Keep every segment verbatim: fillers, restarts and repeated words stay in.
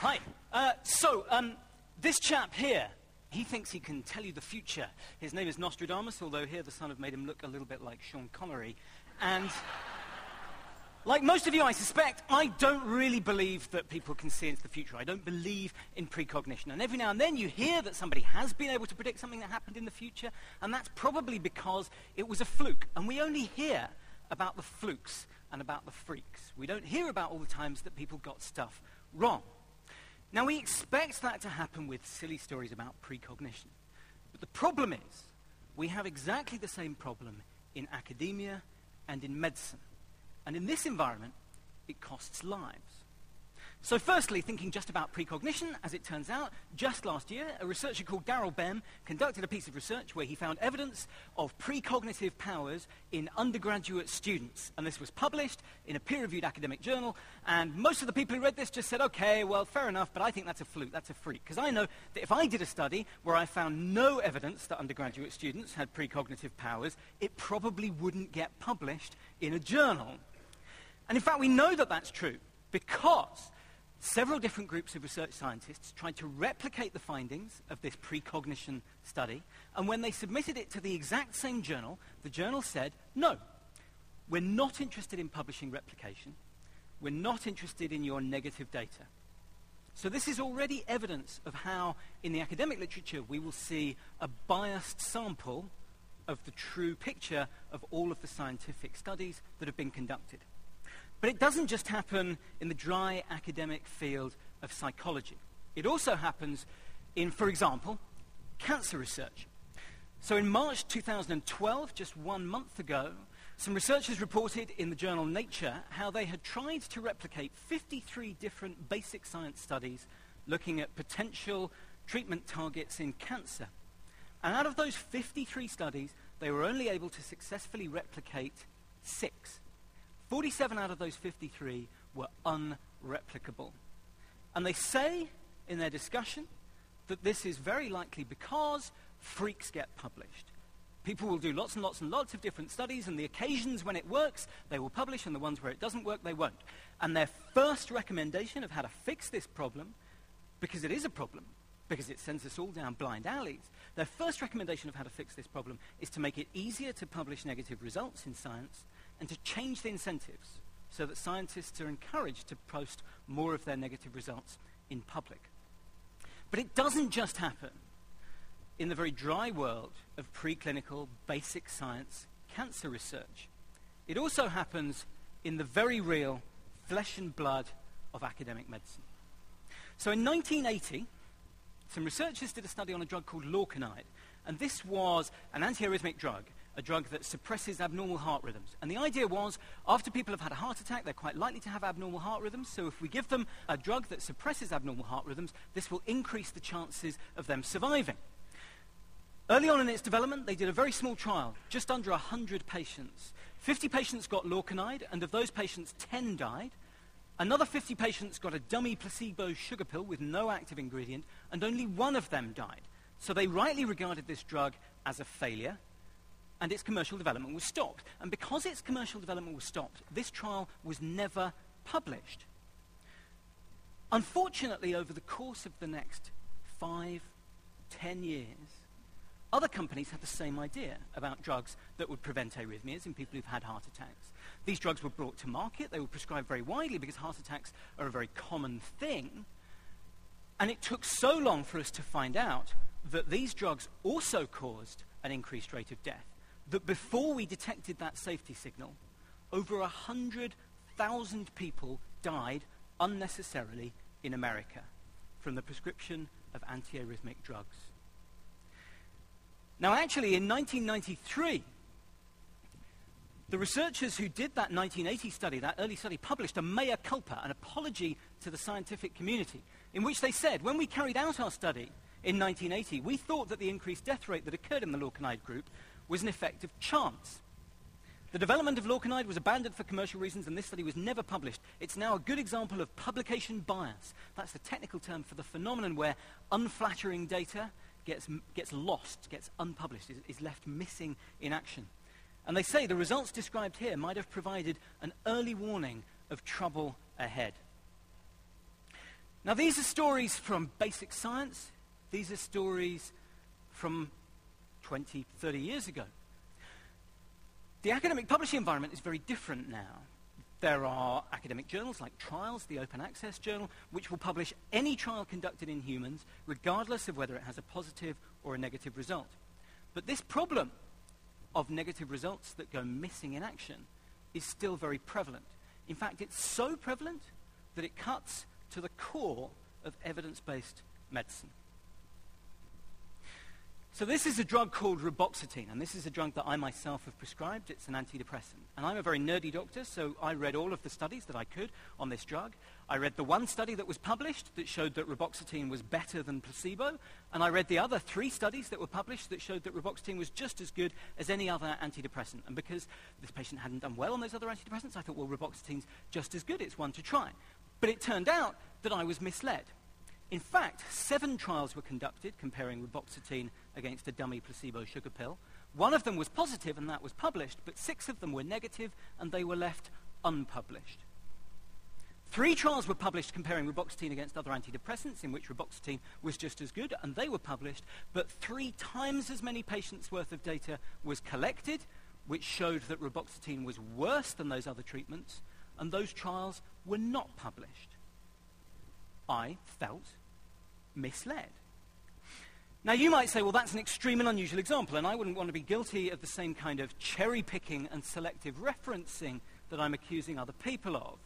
Hi. Uh, so, um, this chap here, he thinks he can tell you the future. His name is Nostradamus, although here the sun have made him look a little bit like Sean Connery. And like most of you, I suspect, I don't really believe that people can see into the future. I don't believe in precognition. And every now and then you hear that somebody has been able to predict something that happened in the future, and that's probably because it was a fluke. And we only hear about the flukes and about the freaks. We don't hear about all the times that people got stuff wrong. Now, we expect that to happen with silly stories about precognition. But the problem is, we have exactly the same problem in academia and in medicine. And in this environment, it costs lives. So firstly, thinking just about precognition, as it turns out, just last year, a researcher called Darryl Bem conducted a piece of research where he found evidence of precognitive powers in undergraduate students. And this was published in a peer-reviewed academic journal, and most of the people who read this just said, okay, well, fair enough, but I think that's a fluke, that's a freak. Because I know that if I did a study where I found no evidence that undergraduate students had precognitive powers, it probably wouldn't get published in a journal. And in fact, we know that that's true because several different groups of research scientists tried to replicate the findings of this precognition study, and when they submitted it to the exact same journal, the journal said, no, we're not interested in publishing replication. We're not interested in your negative data. So this is already evidence of how, in the academic literature, we will see a biased sample of the true picture of all of the scientific studies that have been conducted. But it doesn't just happen in the dry academic field of psychology. It also happens in, for example, cancer research. So in March two thousand twelve, just one month ago, some researchers reported in the journal Nature how they had tried to replicate fifty-three different basic science studies looking at potential treatment targets in cancer. And out of those fifty-three studies, they were only able to successfully replicate six. forty-seven out of those fifty-three were unreplicable. And they say in their discussion that this is very likely because freaks get published. People will do lots and lots and lots of different studies, and the occasions when it works, they will publish, and the ones where it doesn't work, they won't. And their first recommendation of how to fix this problem, because it is a problem, because it sends us all down blind alleys, their first recommendation of how to fix this problem is to make it easier to publish negative results in science and to change the incentives so that scientists are encouraged to post more of their negative results in public. But it doesn't just happen in the very dry world of preclinical basic science cancer research. It also happens in the very real flesh and blood of academic medicine. So in nineteen eighty, some researchers did a study on a drug called Lorcainide, and this was an antiarrhythmic drug, a drug that suppresses abnormal heart rhythms. And the idea was, after people have had a heart attack, they're quite likely to have abnormal heart rhythms, so if we give them a drug that suppresses abnormal heart rhythms, this will increase the chances of them surviving. Early on in its development, they did a very small trial, just under one hundred patients. fifty patients got Lorcainide, and of those patients, ten died. Another fifty patients got a dummy placebo sugar pill with no active ingredient, and only one of them died. So they rightly regarded this drug as a failure, and its commercial development was stopped. And because its commercial development was stopped, this trial was never published. Unfortunately, over the course of the next five, ten years, other companies had the same idea about drugs that would prevent arrhythmias in people who've had heart attacks. These drugs were brought to market. They were prescribed very widely because heart attacks are a very common thing. And it took so long for us to find out that these drugs also caused an increased rate of death, that before we detected that safety signal, over one hundred thousand people died unnecessarily in America from the prescription of antiarrhythmic drugs. Now, actually, in nineteen ninety-three, the researchers who did that nineteen eighty study, that early study, published a mea culpa, an apology to the scientific community, in which they said, when we carried out our study in nineteen eighty, we thought that the increased death rate that occurred in the Lorcainide group was an effect of chance. The development of Lorcainide was abandoned for commercial reasons, and this study was never published. It's now a good example of publication bias. That's the technical term for the phenomenon where unflattering data gets, gets lost, gets unpublished, is, is left missing in action. And they say the results described here might have provided an early warning of trouble ahead. Now, these are stories from basic science. These are stories from twenty, thirty years ago. The academic publishing environment is very different now. There are academic journals like Trials, the Open Access Journal, which will publish any trial conducted in humans, regardless of whether it has a positive or a negative result. But this problem of negative results that go missing in action is still very prevalent. In fact, it's so prevalent that it cuts to the core of evidence-based medicine. So this is a drug called reboxetine, and this is a drug that I myself have prescribed. It's an antidepressant. And I'm a very nerdy doctor, so I read all of the studies that I could on this drug. I read the one study that was published that showed that reboxetine was better than placebo, and I read the other three studies that were published that showed that reboxetine was just as good as any other antidepressant. And because this patient hadn't done well on those other antidepressants, I thought, well, reboxetine's just as good. It's one to try. But it turned out that I was misled. In fact, seven trials were conducted comparing reboxetine against a dummy placebo sugar pill. One of them was positive, and that was published, but six of them were negative, and they were left unpublished. Three trials were published comparing reboxetine against other antidepressants, in which reboxetine was just as good, and they were published, but three times as many patients' worth of data was collected, which showed that reboxetine was worse than those other treatments, and those trials were not published. I felt misled. Now, you might say, well, that's an extreme and unusual example, and I wouldn't want to be guilty of the same kind of cherry-picking and selective referencing that I'm accusing other people of.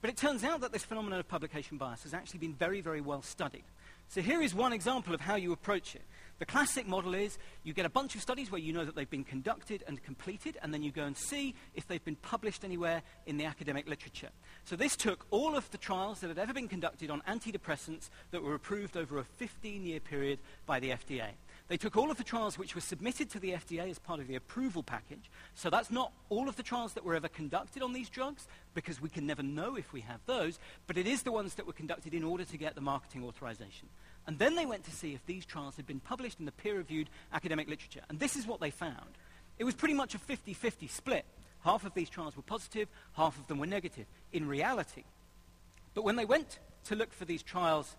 But it turns out that this phenomenon of publication bias has actually been very, very well studied. So here is one example of how you approach it. The classic model is you get a bunch of studies where you know that they've been conducted and completed, and then you go and see if they've been published anywhere in the academic literature. So this took all of the trials that had ever been conducted on antidepressants that were approved over a fifteen-year period by the F D A. They took all of the trials which were submitted to the F D A as part of the approval package. So that's not all of the trials that were ever conducted on these drugs, because we can never know if we have those, but it is the ones that were conducted in order to get the marketing authorization. And then they went to see if these trials had been published in the peer-reviewed academic literature. And this is what they found. It was pretty much a fifty fifty split. Half of these trials were positive, half of them were negative, in reality. But when they went to look for these trials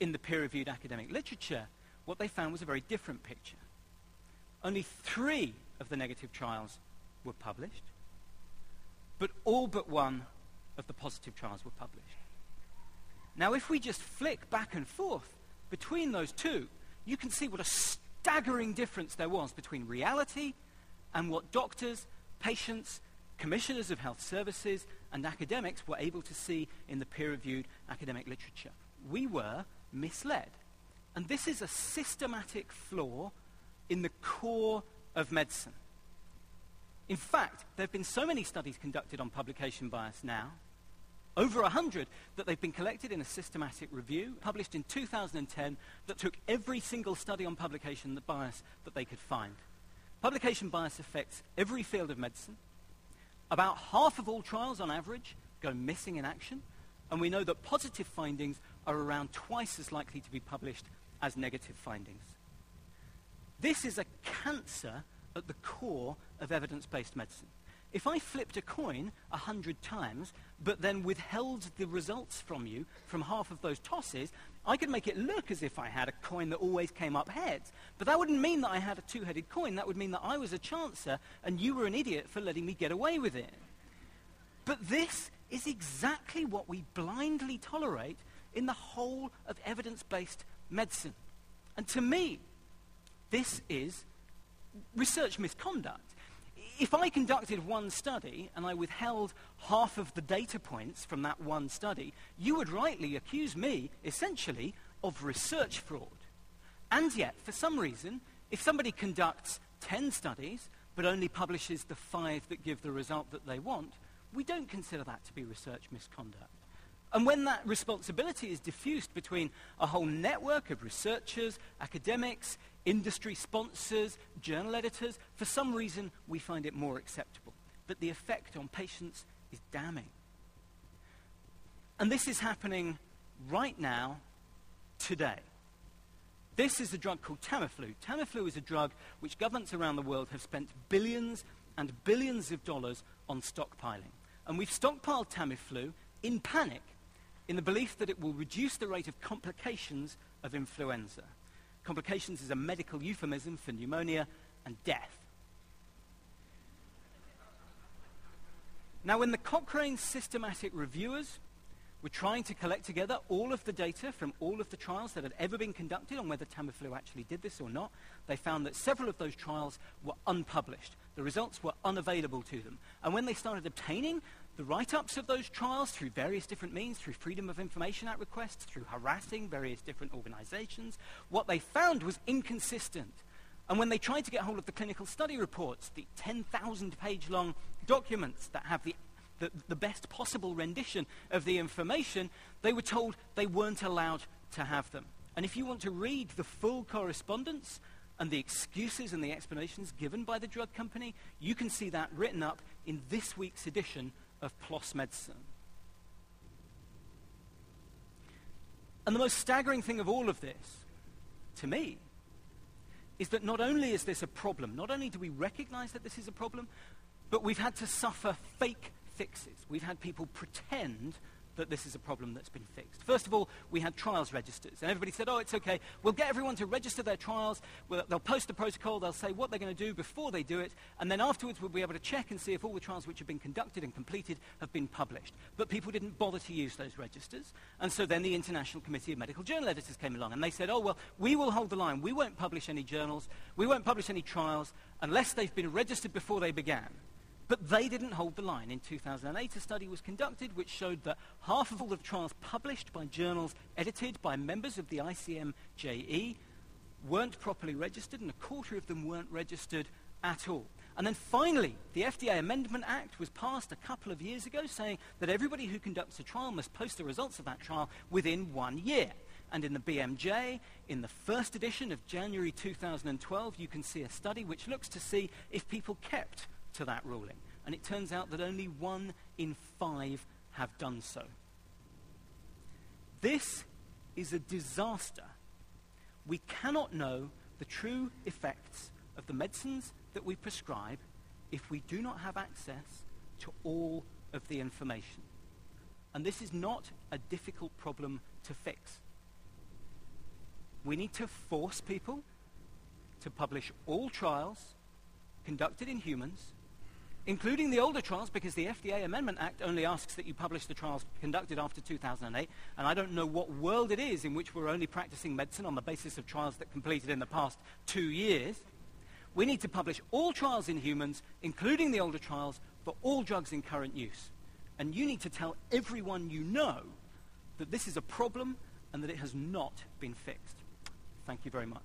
in the peer-reviewed academic literature, what they found was a very different picture. Only three of the negative trials were published, but all but one of the positive trials were published. Now, if we just flick back and forth between those two, you can see what a staggering difference there was between reality and what doctors, patients, commissioners of health services, and academics were able to see in the peer-reviewed academic literature. We were misled. And this is a systematic flaw in the core of medicine. In fact, there have been so many studies conducted on publication bias now, over one hundred, that they've been collected in a systematic review published in two thousand ten that took every single study on publication bias that they could find. Publication bias affects every field of medicine. About half of all trials, on average, go missing in action, and we know that positive findings are around twice as likely to be published as negative findings. This is a cancer at the core of evidence-based medicine. If I flipped a coin a hundred times, but then withheld the results from you from half of those tosses, I could make it look as if I had a coin that always came up heads. But that wouldn't mean that I had a two-headed coin. That would mean that I was a chancer, and you were an idiot for letting me get away with it. But this is exactly what we blindly tolerate in the whole of evidence-based medicine. And to me, this is research misconduct. If I conducted one study and I withheld half of the data points from that one study, you would rightly accuse me, essentially, of research fraud. And yet, for some reason, if somebody conducts ten studies but only publishes the five that give the result that they want, we don't consider that to be research misconduct. And when that responsibility is diffused between a whole network of researchers, academics, industry sponsors, journal editors, for some reason we find it more acceptable. But the effect on patients is damning. And this is happening right now, today. This is a drug called Tamiflu. Tamiflu is a drug which governments around the world have spent billions and billions of dollars on stockpiling. And we've stockpiled Tamiflu in panic. in the belief that it will reduce the rate of complications of influenza. Complications is a medical euphemism for pneumonia and death. Now, when the Cochrane systematic reviewers were trying to collect together all of the data from all of the trials that had ever been conducted on whether Tamiflu actually did this or not, they found that several of those trials were unpublished. The results were unavailable to them. And when they started obtaining the write-ups of those trials through various different means, through Freedom of Information Act requests, through harassing various different organizations, what they found was inconsistent. And when they tried to get hold of the clinical study reports, the ten thousand page long documents that have the, the, the best possible rendition of the information, they were told they weren't allowed to have them. And if you want to read the full correspondence and the excuses and the explanations given by the drug company, you can see that written up in this week's edition of PLOS Medicine. And the most staggering thing of all of this, to me, is that not only is this a problem, not only do we recognize that this is a problem, but we've had to suffer fake fixes. We've had people pretend that this is a problem that's been fixed. First of all, we had trials registers, and everybody said, oh, it's okay, we'll get everyone to register their trials, we'll, they'll post the protocol, they'll say what they're going to do before they do it, and then afterwards we'll be able to check and see if all the trials which have been conducted and completed have been published. But people didn't bother to use those registers, and so then the International Committee of Medical Journal Editors came along, and they said, oh, well, we will hold the line, we won't publish any journals, we won't publish any trials, unless they've been registered before they began. But they didn't hold the line. In two thousand eight, a study was conducted which showed that half of all the trials published by journals edited by members of the I C M J E weren't properly registered, and a quarter of them weren't registered at all. And then finally, the F D A Amendment Act was passed a couple of years ago, saying that everybody who conducts a trial must post the results of that trial within one year. And in the B M J, in the first edition of January two thousand twelve, you can see a study which looks to see if people kept to that ruling, and it turns out that only one in five have done so. This is a disaster. We cannot know the true effects of the medicines that we prescribe if we do not have access to all of the information. And this is not a difficult problem to fix. We need to force people to publish all trials conducted in humans, including the older trials, because the F D A Amendment Act only asks that you publish the trials conducted after two thousand eight, and I don't know what world it is in which we're only practicing medicine on the basis of trials that completed in the past two years. We need to publish all trials in humans, including the older trials, for all drugs in current use. And you need to tell everyone you know that this is a problem and that it has not been fixed. Thank you very much.